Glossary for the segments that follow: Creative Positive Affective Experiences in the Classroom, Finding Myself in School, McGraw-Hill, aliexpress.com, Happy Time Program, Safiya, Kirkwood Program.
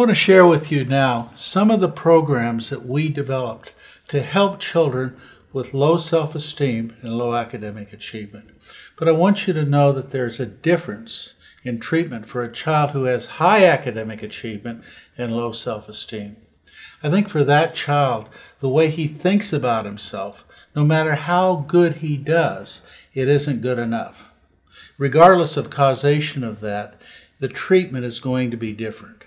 I want to share with you now some of the programs that we developed to help children with low self-esteem and low academic achievement. But I want you to know that there's a difference in treatment for a child who has high academic achievement and low self-esteem. I think for that child, the way he thinks about himself, no matter how good he does, it isn't good enough. Regardless of causation of that, the treatment is going to be different.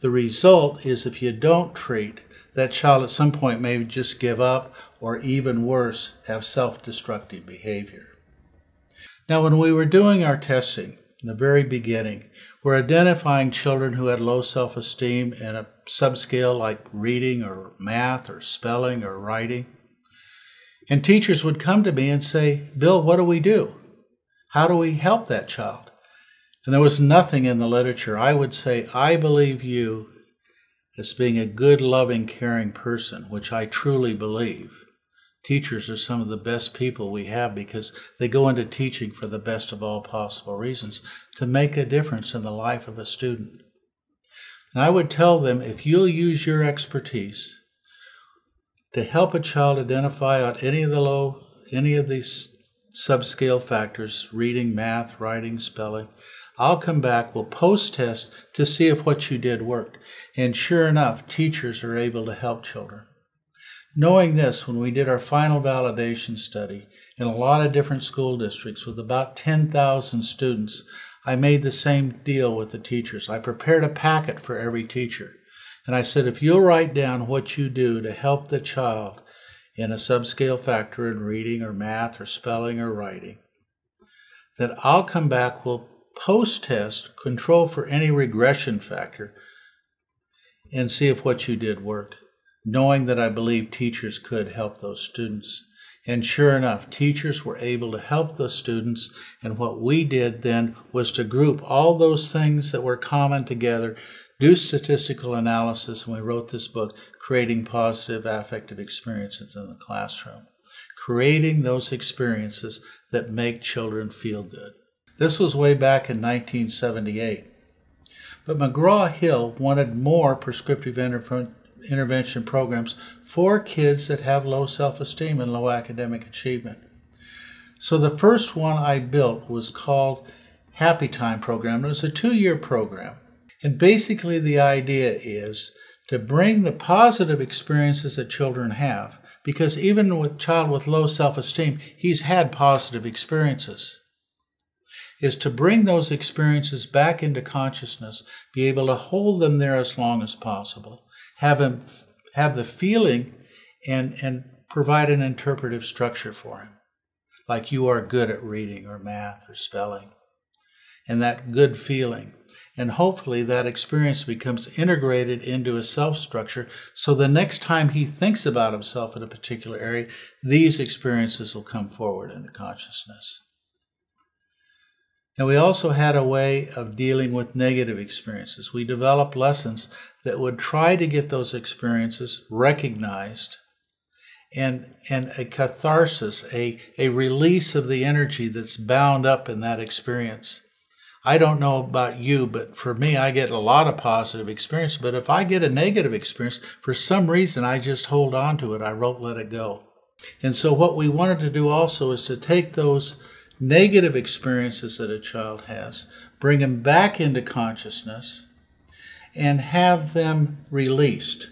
The result is if you don't treat, that child at some point may just give up or even worse, have self-destructive behavior. Now, when we were doing our testing in the very beginning, we're identifying children who had low self-esteem in a subscale like reading or math or spelling or writing. And teachers would come to me and say, "Bill, what do we do? How do we help that child?" And there was nothing in the literature. I would say, I believe you as being a good, loving, caring person, which I truly believe. Teachers are some of the best people we have because they go into teaching for the best of all possible reasons to make a difference in the life of a student. And I would tell them, if you'll use your expertise to help a child identify out any of these subscale factors, reading, math, writing, spelling, I'll come back, we'll post-test to see if what you did worked. And sure enough, teachers are able to help children. Knowing this, when we did our final validation study in a lot of different school districts with about 10,000 students, I made the same deal with the teachers. I prepared a packet for every teacher. And I said, if you'll write down what you do to help the child in a subscale factor in reading or math or spelling or writing, then I'll come back, we'll post-test, control for any regression factor, and see if what you did worked, knowing that I believe teachers could help those students. And sure enough, teachers were able to help those students, and what we did then was to group all those things that were common together, do statistical analysis, and we wrote this book, Creating Positive Affective Experiences in the Classroom, creating those experiences that make children feel good. This was way back in 1978. But McGraw-Hill wanted more prescriptive intervention programs for kids that have low self-esteem and low academic achievement. So the first one I built was called Happy Time Program. It was a 2-year program. And basically the idea is to bring the positive experiences that children have, because even with a child with low self-esteem, he's had positive experiences, is to bring those experiences back into consciousness, be able to hold them there as long as possible, have the feeling and provide an interpretive structure for him, like you are good at reading or math or spelling, and that good feeling. And hopefully that experience becomes integrated into his self-structure, so the next time he thinks about himself in a particular area, these experiences will come forward into consciousness. And we also had a way of dealing with negative experiences. We developed lessons that would try to get those experiences recognized and a catharsis, a release of the energy that's bound up in that experience. I don't know about you, but for me, I get a lot of positive experience. But if I get a negative experience, for some reason, I just hold on to it. I won't let it go. And so what we wanted to do also is to take those negative experiences that a child has, bring them back into consciousness, and have them released,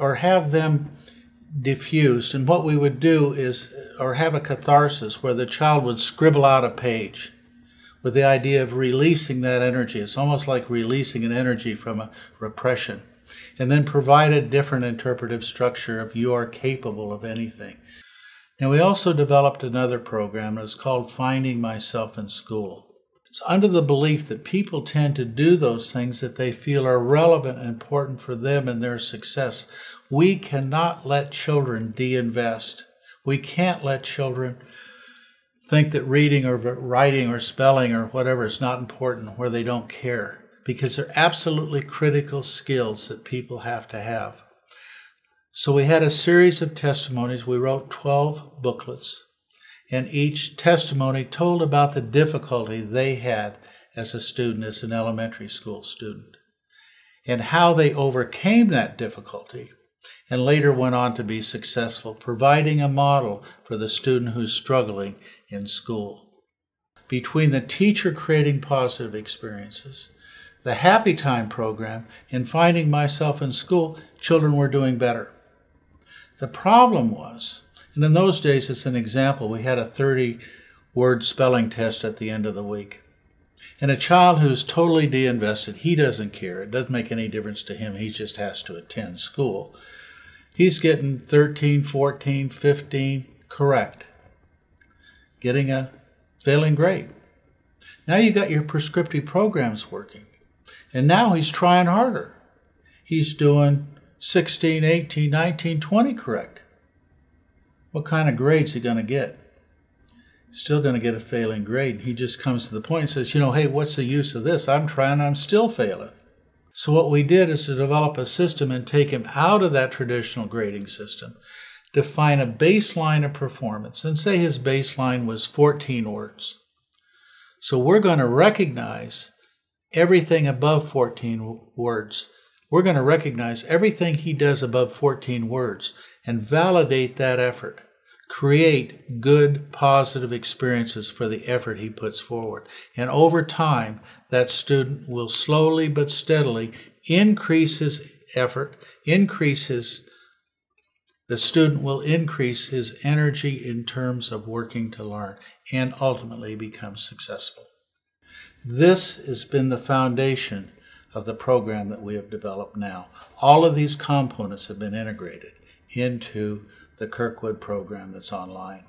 or have them diffused. And what we would do is, or have a catharsis where the child would scribble out a page, with the idea of releasing that energy. It's almost like releasing an energy from a repression. And then provide a different interpretive structure if you are capable of anything. And we also developed another program, and it's called Finding Myself in School. It's under the belief that people tend to do those things that they feel are relevant and important for them and their success. We cannot let children de-invest. We can't let children think that reading or writing or spelling or whatever is not important, where they don't care, because they're absolutely critical skills that people have to have. So we had a series of testimonies. We wrote 12 booklets, and each testimony told about the difficulty they had as a student, as an elementary school student. and how they overcame that difficulty and later went on to be successful, providing a model for the student who's struggling in school. Between the teacher creating positive experiences, the Happy Time program, and Finding Myself in School, children were doing better. The problem was, and in those days, as an example, we had a 30-word spelling test at the end of the week. And a child who's totally de-invested, he doesn't care. It doesn't make any difference to him. He just has to attend school. He's getting 13, 14, 15 correct, getting a failing grade. Now you got your prescriptive programs working. And now he's trying harder. He's doing 16, 18, 19, 20 correct. What kind of grades he going to get? Still going to get a failing grade. He just comes to the point and says, you know, hey, what's the use of this? I'm trying, I'm still failing. So what we did is to develop a system and take him out of that traditional grading system, define a baseline of performance, and say his baseline was 14 words. So we're going to recognize everything above 14 words. We're going to recognize everything he does above 14 words and validate that effort. Create good, positive experiences for the effort he puts forward. And over time, that student will slowly but steadily increase his effort, the student will increase his energy in terms of working to learn, and ultimately become successful. This has been the foundation of the program that we have developed now. All of these components have been integrated into the Kirkwood program that's online.